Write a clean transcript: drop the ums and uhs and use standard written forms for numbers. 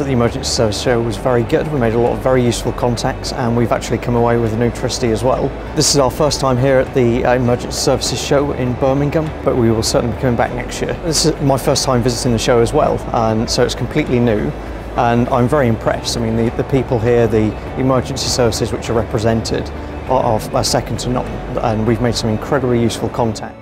at the Emergency Service Show was very good. We made a lot of very useful contacts, and we've actually come away with a new trustee as well. This is our first time here at the Emergency Services Show in Birmingham, but we will certainly be coming back next year. This is my first time visiting the show as well, and so it's completely new. And I'm very impressed. I mean, the people here, the emergency services which are represented are second to none, and we've made some incredibly useful contacts.